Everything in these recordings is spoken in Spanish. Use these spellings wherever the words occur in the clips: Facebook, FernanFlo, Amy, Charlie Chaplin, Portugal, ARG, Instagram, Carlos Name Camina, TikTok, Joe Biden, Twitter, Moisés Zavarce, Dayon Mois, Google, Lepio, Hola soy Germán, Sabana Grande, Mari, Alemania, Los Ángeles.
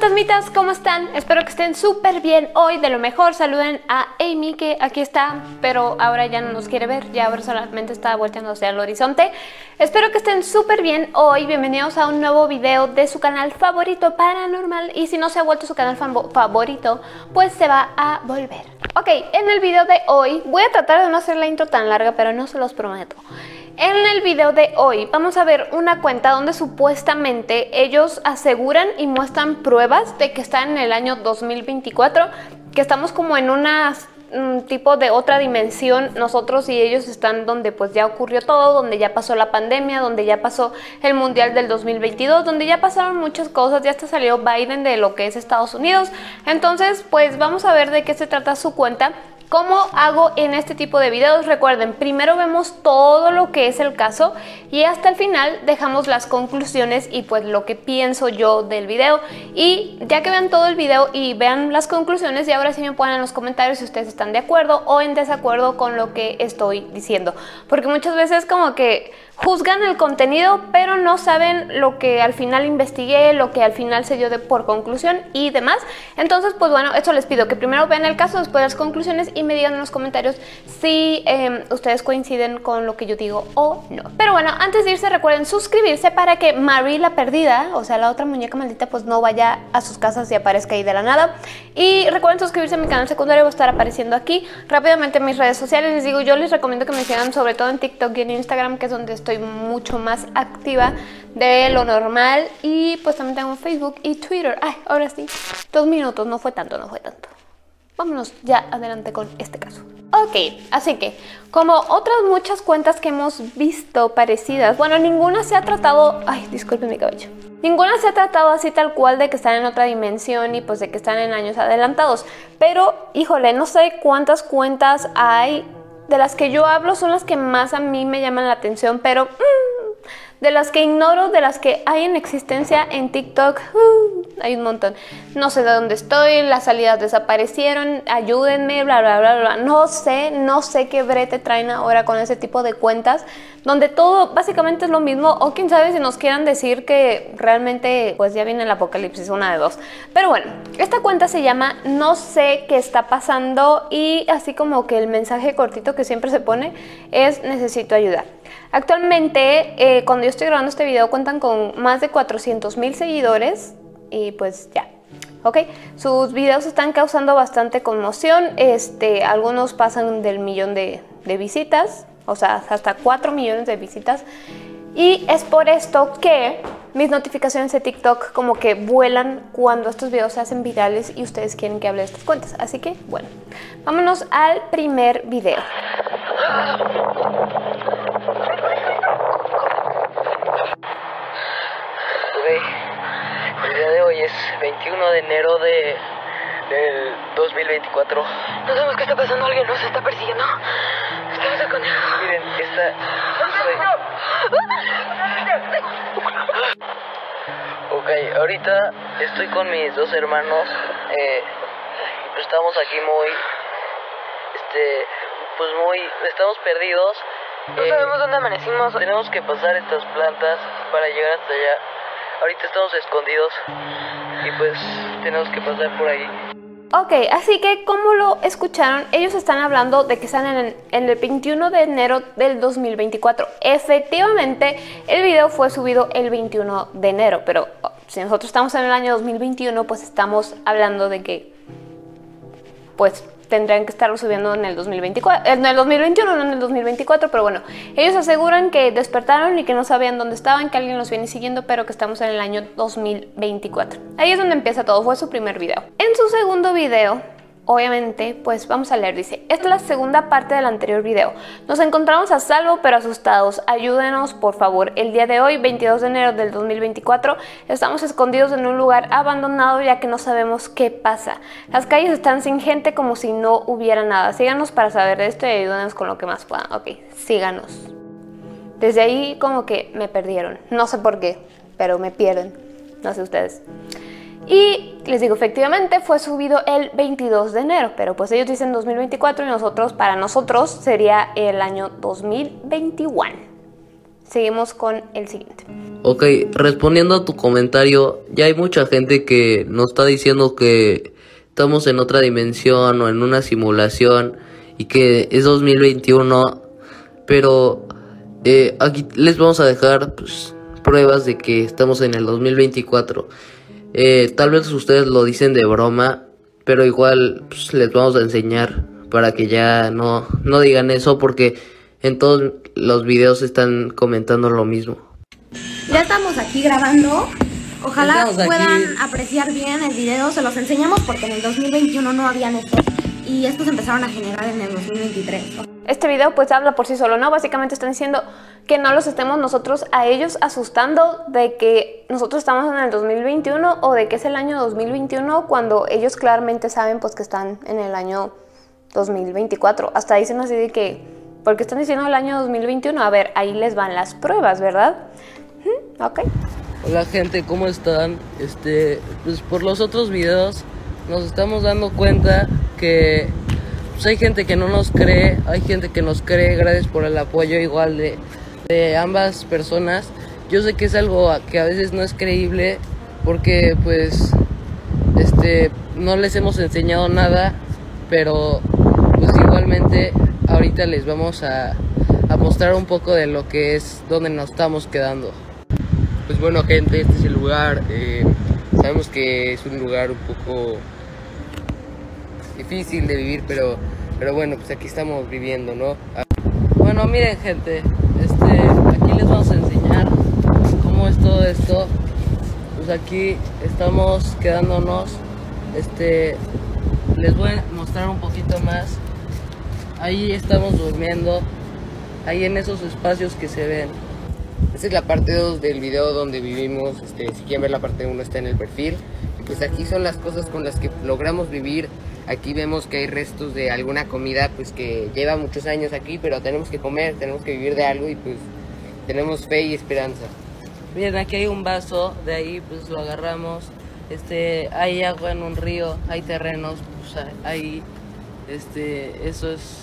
fantasmitas, ¿cómo están? Espero que estén súper bien hoy, de lo mejor. Saluden a Amy, que aquí está, pero ahora ya no nos quiere ver, ya ahora solamente está volteando hacia el horizonte. Espero que estén súper bien hoy, bienvenidos a un nuevo video de su canal favorito paranormal, y si no se ha vuelto su canal favorito, pues se va a volver. Ok, en el video de hoy, voy a tratar de no hacer la intro tan larga, pero no se los prometo. En el video de hoy vamos a ver una cuenta donde supuestamente ellos aseguran y muestran pruebas de que están en el año 2024, que estamos como en un tipo de otra dimensión nosotros, y ellos están donde pues ya ocurrió todo, donde ya pasó la pandemia, donde ya pasó el mundial del 2022, donde ya pasaron muchas cosas, ya hasta salió Biden de lo que es Estados Unidos. Entonces pues vamos a ver de qué se trata su cuenta. ¿Cómo hago en este tipo de videos? Recuerden, primero vemos todo lo que es el caso y hasta el final dejamos las conclusiones y pues lo que pienso yo del video. Y ya que vean todo el video y vean las conclusiones, y ahora sí me ponen en los comentarios si ustedes están de acuerdo o en desacuerdo con lo que estoy diciendo. Porque muchas veces como que juzgan el contenido, pero no saben lo que al final investigué, lo que al final se dio por conclusión y demás. Entonces pues bueno, eso les pido, que primero vean el caso, después las conclusiones, y me digan en los comentarios si ustedes coinciden con lo que yo digo o no. Pero bueno, antes de irse recuerden suscribirse para que Mari la perdida, o sea la otra muñeca maldita, pues no vaya a sus casas y aparezca ahí de la nada. Y recuerden suscribirse a mi canal secundario, va a estar apareciendo aquí rápidamente en mis redes sociales. Les digo, yo les recomiendo que me sigan sobre todo en TikTok y en Instagram, que es donde estoy mucho más activa de lo normal, y pues también tengo Facebook y Twitter. Ay, ahora sí, 2 minutos, no fue tanto, no fue tanto. Vámonos ya adelante con este caso. Ok, así que como otras muchas cuentas que hemos visto parecidas, bueno, ninguna se ha tratado... Ay, disculpen mi cabello. Ninguna se ha tratado así tal cual de que están en otra dimensión y pues de que están en años adelantados. Pero, híjole, no sé cuántas cuentas hay. De las que yo hablo son las que más a mí me llaman la atención, pero... de las que ignoro, de las que hay en existencia en TikTok, hay un montón. No sé de dónde estoy, las salidas desaparecieron, ayúdenme, bla, bla, bla, bla. No sé qué brete traen ahora con ese tipo de cuentas, donde todo básicamente es lo mismo, o quién sabe si nos quieran decir que realmente pues ya viene el apocalipsis, una de dos. Pero bueno, esta cuenta se llama No sé qué está pasando, y así como que el mensaje cortito que siempre se pone es necesito ayudar. Actualmente, cuando yo estoy grabando este video, cuentan con más de 400,000 seguidores, y pues ya, ¿ok? Sus videos están causando bastante conmoción, algunos pasan del 1,000,000 de visitas, o sea, hasta 4,000,000 de visitas, y es por esto que mis notificaciones de TikTok como que vuelan cuando estos videos se hacen virales y ustedes quieren que hable de estas cuentas. Así que, bueno, vámonos al primer video. El día de hoy es 21 de enero del 2024. No sabemos qué está pasando, alguien nos está persiguiendo. Estamos a conmigo. Miren, esta... Ok, ahorita estoy con mis dos hermanos. Estamos aquí muy... pues muy... Estamos perdidos. No sabemos dónde amanecimos. Tenemos que pasar estas plantas para llegar hasta allá. Ahorita estamos escondidos y pues tenemos que pasar por ahí. Ok, así que como lo escucharon, ellos están hablando de que están en el 21 de enero del 2024. Efectivamente, el video fue subido el 21 de enero, pero si nosotros estamos en el año 2021, pues estamos hablando de que pues tendrían que estarlo subiendo en el 2024, en el 2021, no en el 2024, pero bueno, ellos aseguran que despertaron y que no sabían dónde estaban, que alguien los viene siguiendo, pero que estamos en el año 2024. Ahí es donde empieza todo, fue su primer video. En su segundo video, obviamente, pues vamos a leer, dice, esta es la segunda parte del anterior video. Nos encontramos a salvo pero asustados, ayúdenos por favor. El día de hoy, 22 de enero del 2024, estamos escondidos en un lugar abandonado ya que no sabemos qué pasa. Las calles están sin gente como si no hubiera nada. Síganos para saber de esto y ayúdenos con lo que más puedan. Ok, síganos. Desde ahí como que me perdieron, no sé por qué, pero me pierden, no sé ustedes. Y les digo, efectivamente fue subido el 22 de enero, pero pues ellos dicen 2024 y para nosotros sería el año 2021. Seguimos con el siguiente. Ok, respondiendo a tu comentario, ya hay mucha gente que nos está diciendo que estamos en otra dimensión o en una simulación y que es 2021, pero aquí les vamos a dejar pruebas de que estamos en el 2024. Tal vez ustedes lo dicen de broma, pero igual les vamos a enseñar para que ya no digan eso, porque en todos los videos están comentando lo mismo. Ya estamos aquí grabando. Ojalá puedan apreciar bien el video. Se los enseñamos porque en el 2021 no habían estos, y estos empezaron a generar en el 2023. Este video pues habla por sí solo, ¿no? Básicamente están diciendo que no los estemos nosotros a ellos asustando de que nosotros estamos en el 2021 o de que es el año 2021, cuando ellos claramente saben pues que están en el año 2024. Hasta dicen así de que, ¿por qué están diciendo el año 2021? A ver, ahí les van las pruebas, ¿verdad? Ok. Hola gente, ¿cómo están? Pues por los otros videos nos estamos dando cuenta que pues hay gente que no nos cree, hay gente que nos cree. Gracias por el apoyo igual de ambas personas. Yo sé que es algo que a veces no es creíble porque pues no les hemos enseñado nada, pero pues igualmente ahorita les vamos a mostrar un poco de lo que es donde nos estamos quedando. Pues bueno gente, este es el lugar. Sabemos que es un lugar un poco difícil de vivir, pero bueno, pues aquí estamos viviendo, ¿no? Bueno, miren gente, aquí les vamos a enseñar cómo es todo esto. Pues aquí estamos quedándonos. Les voy a mostrar un poquito más. Ahí estamos durmiendo, ahí en esos espacios que se ven. Esta es la parte 2 del video donde vivimos. Si quieren ver la parte 1 está en el perfil. Y pues aquí son las cosas con las que logramos vivir. Aquí vemos que hay restos de alguna comida pues que lleva muchos años aquí, pero tenemos que comer, tenemos que vivir de algo y pues tenemos fe y esperanza. Miren, aquí hay un vaso, de ahí pues lo agarramos. Hay agua en un río, hay terrenos, pues ahí eso es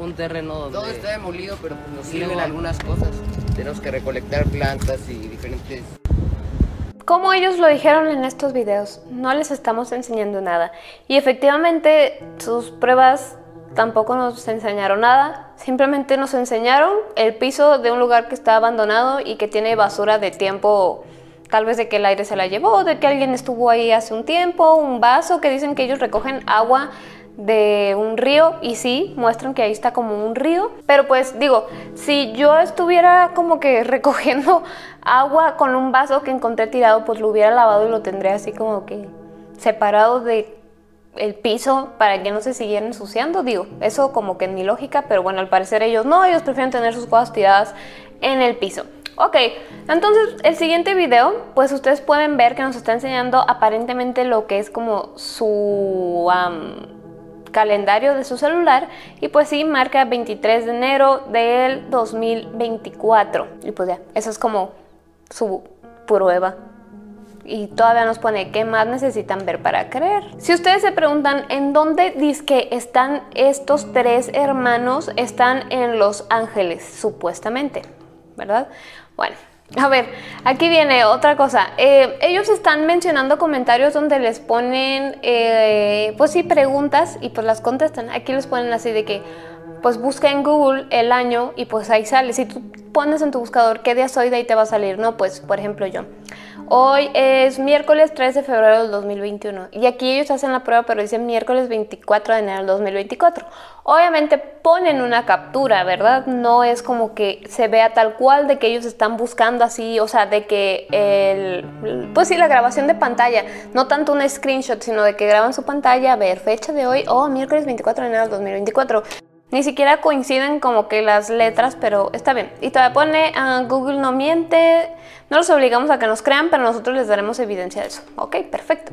un terreno donde todo está demolido, pero pues nos sirven algunas cosas. Tenemos que recolectar plantas y diferentes. Como ellos lo dijeron en estos videos, no les estamos enseñando nada. Y efectivamente sus pruebas tampoco nos enseñaron nada. Simplemente nos enseñaron el piso de un lugar que está abandonado y que tiene basura de tiempo, tal vez de que el aire se la llevó, de que alguien estuvo ahí hace un tiempo, un vaso que dicen que ellos recogen agua de un río, y sí, muestran que ahí está como un río, pero pues digo, si yo estuviera como que recogiendo agua con un vaso que encontré tirado, pues lo hubiera lavado y lo tendría así como que separado del piso para que no se siguiera ensuciando, digo, eso como que en mi lógica, pero bueno, al parecer ellos prefieren tener sus cosas tiradas en el piso. Ok, entonces el siguiente video, pues ustedes pueden ver que nos está enseñando aparentemente lo que es como su calendario de su celular, y pues sí, marca 23 de enero del 2024, y pues ya, eso es como su prueba. Y todavía nos pone qué más necesitan ver para creer. Si ustedes se preguntan en dónde dizque están estos tres hermanos, están en Los Ángeles, supuestamente, ¿verdad? Bueno, a ver, aquí viene otra cosa. Ellos están mencionando comentarios donde les ponen, pues sí, preguntas y pues las contestan. Aquí les ponen así de que, pues busca en Google el año y pues ahí sale. Si tú pones en tu buscador qué día soy, de ahí te va a salir, ¿no? Pues, por ejemplo, yo. Hoy es miércoles 3 de febrero del 2021. Y aquí ellos hacen la prueba, pero dicen miércoles 24 de enero del 2024. Obviamente ponen una captura, ¿verdad? No es como que se vea tal cual de que ellos están buscando así, o sea, de que pues sí, la grabación de pantalla, no tanto un screenshot, sino de que graban su pantalla, a ver, fecha de hoy, oh, miércoles 24 de enero del 2024. Ni siquiera coinciden como que las letras, pero está bien. Y todavía pone, Google no miente, no los obligamos a que nos crean, pero nosotros les daremos evidencia de eso. Ok, perfecto.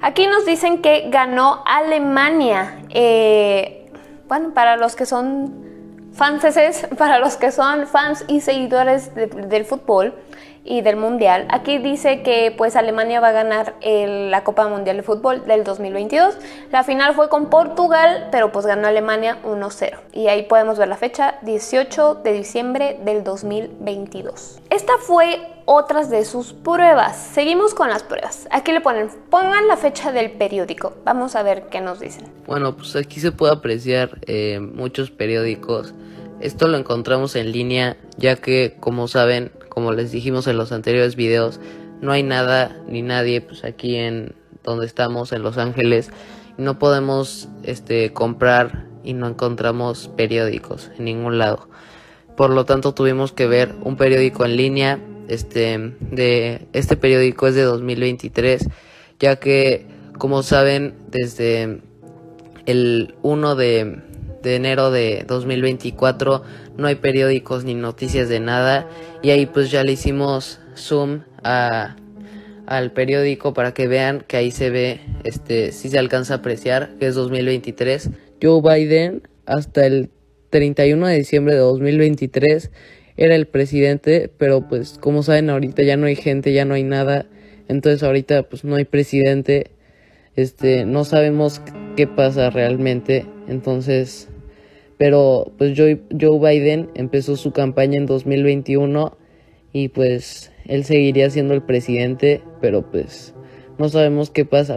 Aquí nos dicen que ganó Alemania. Bueno, para los que son fans, para los que son fans y seguidores del fútbol, y del Mundial. Aquí dice que pues Alemania va a ganar la Copa Mundial de Fútbol del 2022. La final fue con Portugal, pero pues ganó Alemania 1-0. Y ahí podemos ver la fecha, 18 de diciembre del 2022. Esta fue otras de sus pruebas. Seguimos con las pruebas. Aquí le ponen, pongan la fecha del periódico. Vamos a ver qué nos dicen. Bueno, pues aquí se puede apreciar muchos periódicos. Esto lo encontramos en línea, ya que, como saben, como les dijimos en los anteriores videos, no hay nada ni nadie pues aquí en donde estamos, en Los Ángeles. No podemos comprar y no encontramos periódicos en ningún lado. Por lo tanto, tuvimos que ver un periódico en línea. Este periódico es de 2023, ya que, como saben, desde el 1 de enero de 2024 no hay periódicos ni noticias de nada, y ahí pues ya le hicimos zoom al periódico para que vean que ahí se ve, si se alcanza a apreciar, que es 2023. Joe Biden hasta el 31 de diciembre de 2023 era el presidente, pero pues como saben ahorita ya no hay gente, ya no hay nada, entonces ahorita pues no hay presidente, no sabemos qué pasa realmente. Entonces, pero pues Joe Biden empezó su campaña en 2021 y pues él seguiría siendo el presidente, pero pues no sabemos qué pasa.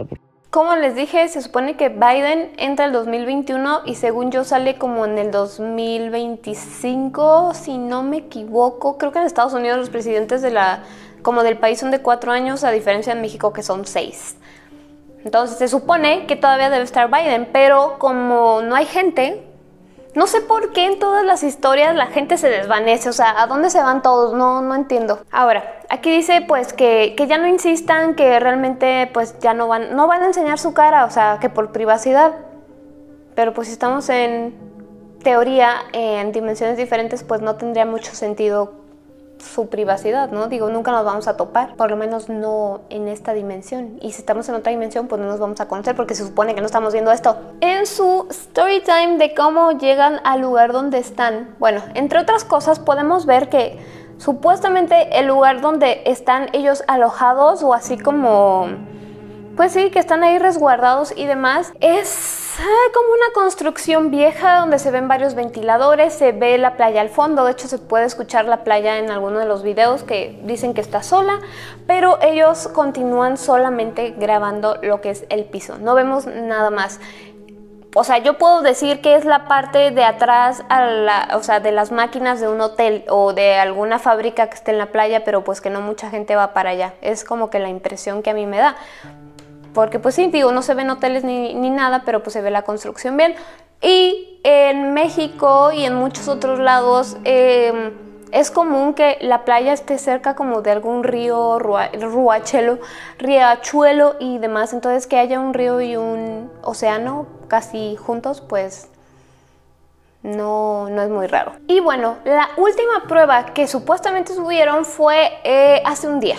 Como les dije, se supone que Biden entra el 2021 y según yo sale como en el 2025, si no me equivoco. Creo que en Estados Unidos los presidentes del país son de 4 años, a diferencia de México que son 6. Entonces se supone que todavía debe estar Biden, pero como no hay gente, no sé por qué en todas las historias la gente se desvanece. O sea, ¿a dónde se van todos? No entiendo. Ahora, aquí dice pues que ya no insistan, que realmente pues ya no van a enseñar su cara, o sea, que por privacidad. Pero pues si estamos en teoría en dimensiones diferentes, pues no tendría mucho sentido su privacidad, ¿no? Digo, nunca nos vamos a topar, por lo menos no en esta dimensión, y si estamos en otra dimensión pues no nos vamos a conocer porque se supone que no estamos viendo esto. En su story time de cómo llegan al lugar donde están, bueno, entre otras cosas podemos ver que supuestamente el lugar donde están ellos alojados, o así como, pues sí, que están ahí resguardados y demás, es como una construcción vieja donde se ven varios ventiladores, se ve la playa al fondo. De hecho se puede escuchar la playa en alguno de los videos que dicen que está sola, pero ellos continúan solamente grabando lo que es el piso, no vemos nada más. O sea, yo puedo decir que es la parte de atrás, de las máquinas de un hotel o de alguna fábrica que esté en la playa, pero pues que no mucha gente va para allá, es como que la impresión que a mí me da. Porque pues sí, digo, no se ven hoteles ni nada, pero pues se ve la construcción bien. Y en México y en muchos otros lados es común que la playa esté cerca como de algún río, riachuelo y demás. Entonces que haya un río y un océano casi juntos, pues no es muy raro. Y bueno, la última prueba que supuestamente subieron fue hace un día,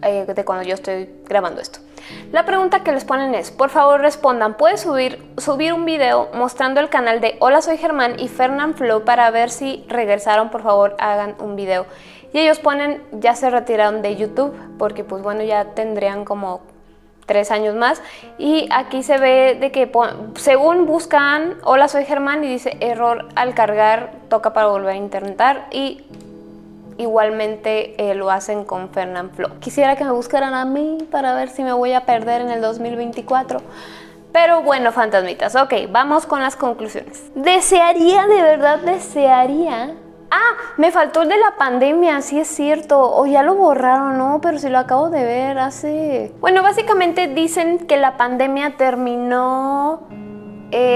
de cuando yo estoy grabando esto. La pregunta que les ponen es, por favor respondan, ¿puedes subir un video mostrando el canal de Hola Soy Germán y FernanFlo para ver si regresaron? Por favor hagan un video. Y ellos ponen, ya se retiraron de YouTube porque pues bueno, ya tendrían como 3 años más. Y aquí se ve de que según buscan Hola Soy Germán y dice error al cargar, toca para volver a intentar, y igualmente lo hacen con FernanFlo. Quisiera que me buscaran a mí para ver si me voy a perder en el 2024. Pero bueno, fantasmitas, ok, vamos con las conclusiones. De verdad desearía... Ah, me faltó el de la pandemia, sí es cierto. O ya lo borraron, ¿no? Pero si lo acabo de ver hace... Bueno, básicamente dicen que la pandemia terminó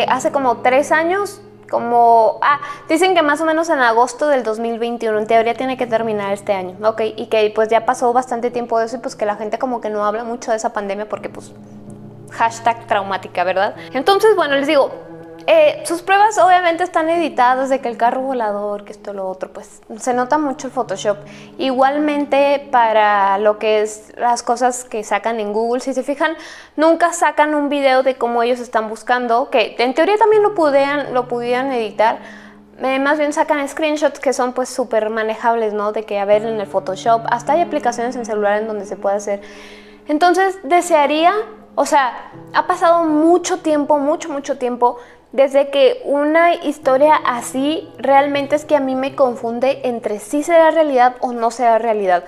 hace como 3 años... dicen que más o menos en agosto del 2021, en teoría tiene que terminar este año, ok, y que pues ya pasó bastante tiempo de eso y pues que la gente como que no habla mucho de esa pandemia porque pues hashtag traumática, ¿verdad? Entonces, bueno, les digo, sus pruebas obviamente están editadas, de que el carro volador, que esto, lo otro, pues se nota mucho el Photoshop. Igualmente para lo que es las cosas que sacan en Google, si se fijan, nunca sacan un video de cómo ellos están buscando, que en teoría también lo pudieran editar, Más bien sacan screenshots que son pues súper manejables, ¿no? De que a ver en el Photoshop, hasta hay aplicaciones en celular en donde se puede hacer. Entonces desearía, o sea, ha pasado mucho tiempo, mucho tiempo desde que una historia así realmente es que a mí me confunde entre si será realidad o no será realidad.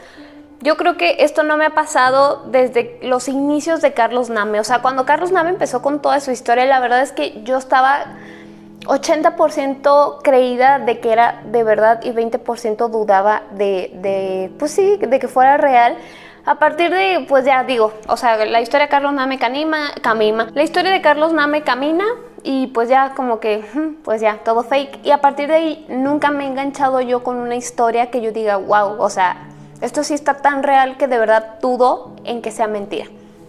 Yo creo que esto no me ha pasado desde los inicios de Carlos Name. O sea, cuando Carlos Name empezó con toda su historia, la verdad es que yo estaba 80% creída de que era de verdad y 20% dudaba pues sí, de que fuera real. A partir de, pues ya digo, o sea, la historia de Carlos Name Camina. La historia de Carlos Name Camina y pues ya como que, pues ya, todo fake. Y a partir de ahí nunca me he enganchado yo con una historia que yo diga, wow, o sea, esto sí está tan real que de verdad dudo en que sea mentira.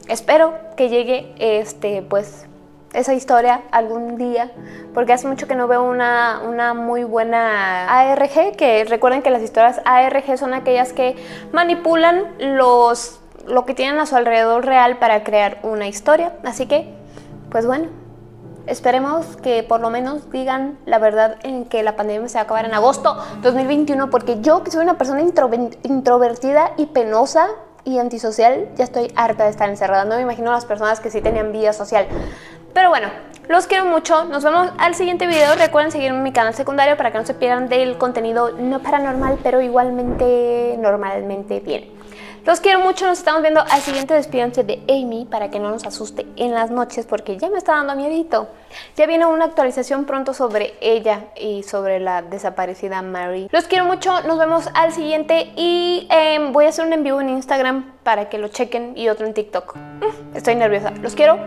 Espero que llegue pues esa historia algún día, porque hace mucho que no veo una muy buena ARG, que recuerden que las historias ARG son aquellas que manipulan lo que tienen a su alrededor real para crear una historia. Así que, pues bueno, esperemos que por lo menos digan la verdad en que la pandemia se va a acabar en agosto 2021, porque yo, que soy una persona introvertida y penosa y antisocial, ya estoy harta de estar encerrada. No me imagino las personas que sí tenían vida social. Pero bueno, los quiero mucho. Nos vemos al siguiente video. Recuerden seguirme en mi canal secundario para que no se pierdan del contenido no paranormal, pero igualmente normalmente bien. Los quiero mucho. Nos estamos viendo al siguiente. Despídanse de Amy para que no nos asuste en las noches, porque ya me está dando miedito. Ya viene una actualización pronto sobre ella y sobre la desaparecida Mari. Los quiero mucho. Nos vemos al siguiente. Y voy a hacer un en vivo en Instagram para que lo chequen y otro en TikTok. Estoy nerviosa. Los quiero.